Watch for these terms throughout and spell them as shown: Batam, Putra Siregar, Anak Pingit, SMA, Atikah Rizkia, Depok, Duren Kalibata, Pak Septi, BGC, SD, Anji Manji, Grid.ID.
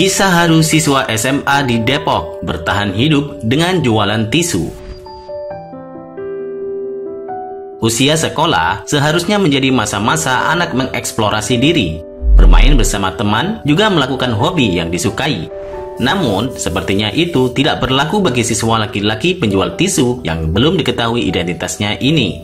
Kisah haru siswa SMA di Depok bertahan hidup dengan jualan tisu. Usia sekolah seharusnya menjadi masa-masa anak mengeksplorasi diri, bermain bersama teman, juga melakukan hobi yang disukai. Namun, sepertinya itu tidak berlaku bagi siswa laki-laki penjual tisu yang belum diketahui identitasnya ini.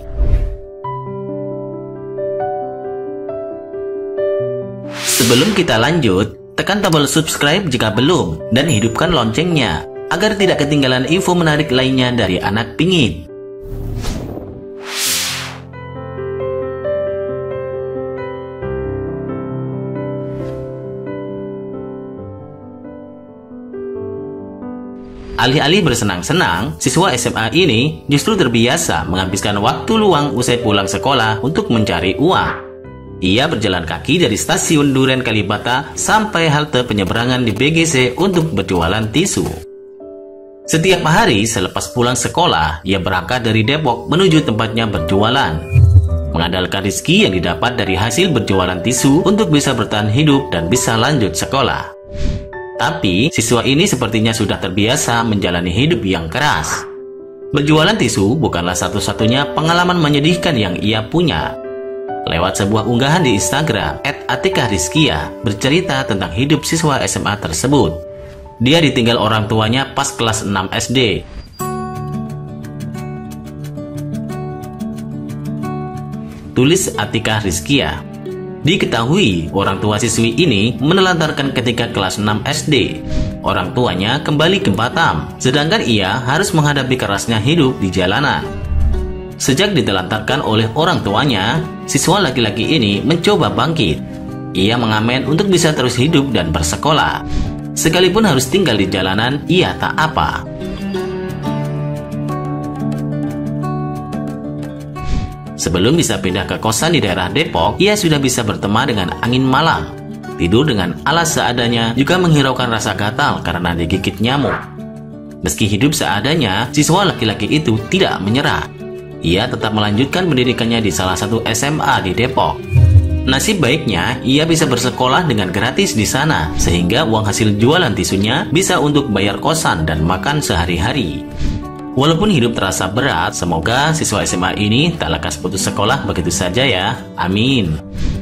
Sebelum kita lanjut, tekan tombol subscribe jika belum, dan hidupkan loncengnya, agar tidak ketinggalan info menarik lainnya dari Anak Pingit. Alih-alih bersenang-senang, siswa SMA ini justru terbiasa menghabiskan waktu luang usai pulang sekolah untuk mencari uang. Ia berjalan kaki dari stasiun Duren Kalibata sampai halte penyeberangan di BGC untuk berjualan tisu. Setiap hari selepas pulang sekolah, ia berangkat dari Depok menuju tempatnya berjualan, mengandalkan rezeki yang didapat dari hasil berjualan tisu untuk bisa bertahan hidup dan bisa lanjut sekolah. Tapi, siswa ini sepertinya sudah terbiasa menjalani hidup yang keras. Berjualan tisu bukanlah satu-satunya pengalaman menyedihkan yang ia punya. Lewat sebuah unggahan di Instagram, @Atikah Rizkia bercerita tentang hidup siswa SMA tersebut. Dia ditinggal orang tuanya pas kelas 6 SD. Tulis Atikah Rizkia. Diketahui orang tua siswi ini menelantarkan ketika kelas 6 SD. Orang tuanya kembali ke Batam, sedangkan ia harus menghadapi kerasnya hidup di jalanan. Sejak ditelantarkan oleh orang tuanya, siswa laki-laki ini mencoba bangkit. Ia mengamen untuk bisa terus hidup dan bersekolah. Sekalipun harus tinggal di jalanan, ia tak apa. Sebelum bisa pindah ke kosan di daerah Depok, ia sudah bisa berteman dengan angin malam. Tidur dengan alas seadanya juga menghiraukan rasa gatal karena digigit nyamuk. Meski hidup seadanya, siswa laki-laki itu tidak menyerah. Ia tetap melanjutkan pendidikannya di salah satu SMA di Depok. Nasib baiknya, ia bisa bersekolah dengan gratis di sana, sehingga uang hasil jualan tisunya bisa untuk bayar kosan dan makan sehari-hari. Walaupun hidup terasa berat, semoga siswa SMA ini tak lekas putus sekolah begitu saja ya. Amin.